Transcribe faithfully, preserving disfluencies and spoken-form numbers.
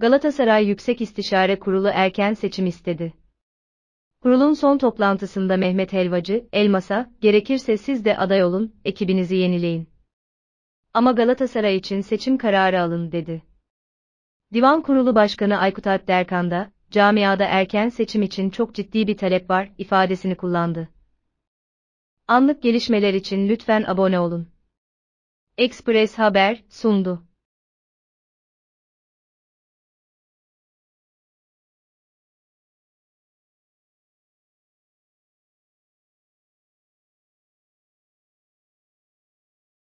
Galatasaray Yüksek İstişare Kurulu erken seçim istedi. Kurulun son toplantısında Mehmet Helvacı, Elmas'a, "Gerekirse siz de aday olun, ekibinizi yenileyin. Ama Galatasaray için seçim kararı alın" dedi. Divan Kurulu Başkanı Aykutalp Derkan da, "Camiada erken seçim için çok ciddi bir talep var" ifadesini kullandı. Anlık gelişmeler için lütfen abone olun. Ekspress Haber sundu.